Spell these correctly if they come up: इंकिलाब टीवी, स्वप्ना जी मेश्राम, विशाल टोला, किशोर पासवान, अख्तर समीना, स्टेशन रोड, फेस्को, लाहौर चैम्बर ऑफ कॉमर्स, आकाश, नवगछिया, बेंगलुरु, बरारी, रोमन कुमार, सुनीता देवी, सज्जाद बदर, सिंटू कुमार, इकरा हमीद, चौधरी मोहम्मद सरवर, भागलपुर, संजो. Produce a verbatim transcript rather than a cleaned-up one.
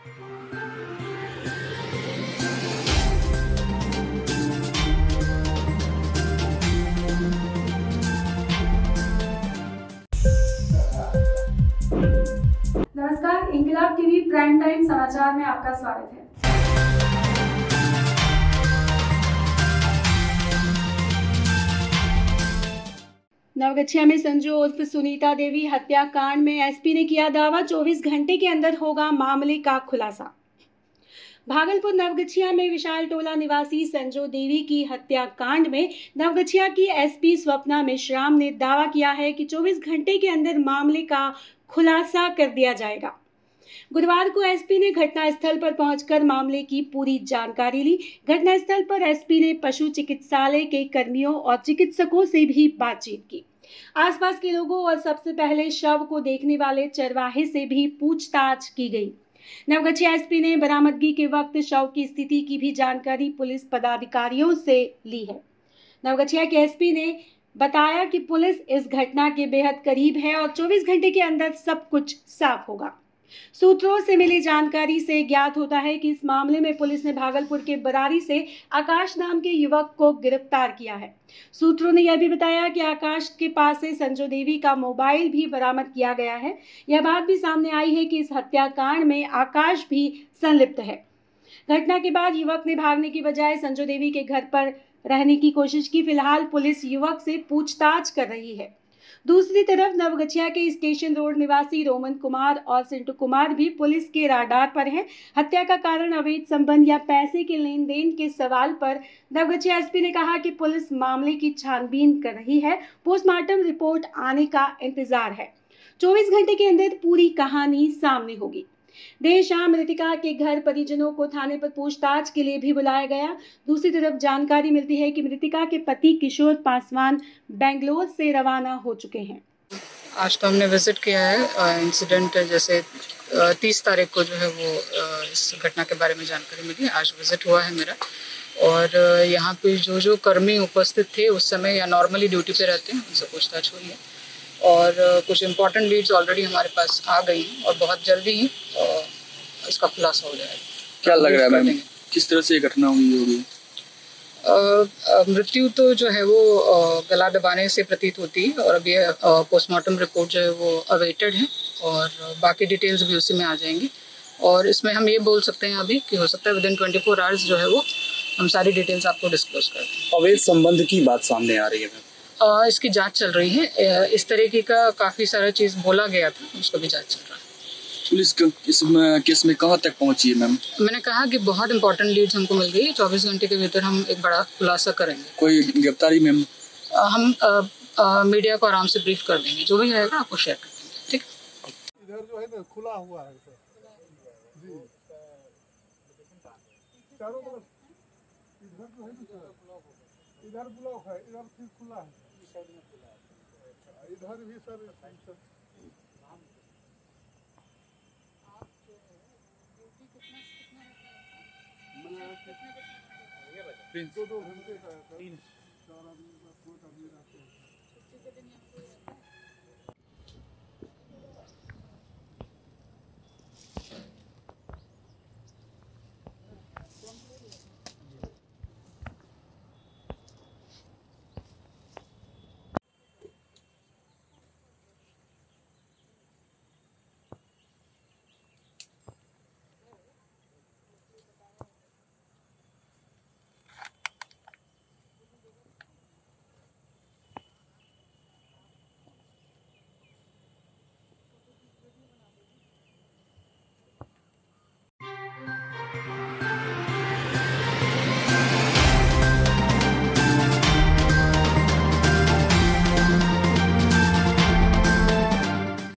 नमस्कार, इंकिलाब टीवी prime time समाचार में आपका स्वागत है। नवगछिया में संजो उर्फ सुनीता देवी हत्याकांड में एसपी ने किया दावा, चौबीस घंटे के अंदर होगा मामले का खुलासा। भागलपुर नवगछिया में विशाल टोला निवासी संजो देवी की हत्याकांड में नवगछिया की एसपी स्वप्ना मेश्राम ने दावा किया है कि चौबीस घंटे के अंदर मामले का खुलासा कर दिया जाएगा। गुरुवार को एसपी ने घटनास्थल पर पहुंचकर मामले की पूरी जानकारी ली। घटनास्थल पर एसपी ने पशु चिकित्सालय के कर्मियों और चिकित्सकों से भी बातचीत की। आसपास के लोगों और सबसे पहले शव को देखने वाले चरवाहे से भी पूछताछ की गई। नवगछिया एसपी ने बरामदगी के वक्त शव की स्थिति की भी जानकारी पुलिस पदाधिकारियों से ली है। नवगछिया के एसपी ने बताया कि पुलिस इस घटना के बेहद करीब है और चौबीस घंटे के अंदर सब कुछ साफ होगा। सूत्रों से मिली जानकारी से ज्ञात होता है कि इस मामले में पुलिस ने भागलपुर के बरारी से आकाश नाम के युवक को गिरफ्तार किया है। सूत्रों ने यह भी बताया कि आकाश के पास से संजो देवी का मोबाइल भी बरामद किया गया है। यह बात भी सामने आई है कि इस हत्याकांड में आकाश भी संलिप्त है। घटना के बाद युवक ने भागने की बजाय संजो देवी के घर पर रहने की कोशिश की। फिलहाल पुलिस युवक से पूछताछ कर रही है। दूसरी तरफ नवगछिया के स्टेशन रोड निवासी रोमन कुमार और सिंटू कुमार भी पुलिस के राडार पर हैं। हत्या का कारण अवैध संबंध या पैसे के लेन देन के सवाल पर नवगछिया एसपी ने कहा कि पुलिस मामले की छानबीन कर रही है। पोस्टमार्टम रिपोर्ट आने का इंतजार है। चौबीस घंटे के अंदर पूरी कहानी सामने होगी। देर शाम मृतिका के घर परिजनों को थाने पर पूछताछ के लिए भी बुलाया गया। दूसरी तरफ जानकारी मिलती है कि मृतिका के पति किशोर पासवान बेंगलुरु से रवाना हो चुके हैं। आज तो हमने विजिट किया है। इंसिडेंट जैसे तीस तारीख को जो है वो इस घटना के बारे में जानकारी मिली। आज विजिट हुआ है मेरा, और यहाँ पे जो जो कर्मी उपस्थित थे उस समय या नॉर्मली ड्यूटी पे रहते हैं उनसे पूछताछ हुई है, और कुछ इम्पोर्टेंट लीड्स ऑलरेडी हमारे पास आ गई हैं और बहुत जल्दी ही इसका खुलासा हो जाएगा। क्या लग रहा है मैम, किस तरह से ये घटना हुई होगी? मृत्यु तो जो है वो गला दबाने से प्रतीत होती है, और अभी पोस्टमार्टम रिपोर्ट जो है वो अवेटेड है और बाकी डिटेल्स भी उसी में आ जाएंगी। और इसमें हम ये बोल सकते हैं अभी कि हो सकता है विदिन ट्वेंटी फोर आवर्स जो है वो हम सारी डिटेल्स आपको डिस्क्लोज कर दें। अवैध संबंध की बात सामने आ रही है मैम, इसकी जांच चल रही है। इस तरीके का काफी सारा चीज बोला गया था, उसका भी जांच चल रहा है। पुलिस इसमें केस में कहाँ तक पहुँची है मैम? मैंने कहा कि बहुत इंपॉर्टेंट लीड्स हमको मिल गई। चौबीस घंटे के भीतर हम एक बड़ा खुलासा करेंगे। कोई गिरफ्तारी मैम? हम आ, आ, मीडिया को आराम से ब्रीफ कर देंगे, जो भी रहेगा आपको शेयर कर देंगे। ठीक, इधर जो है ना खुला हुआ है सर, इधर भी सर दो दो घंटे का है सर।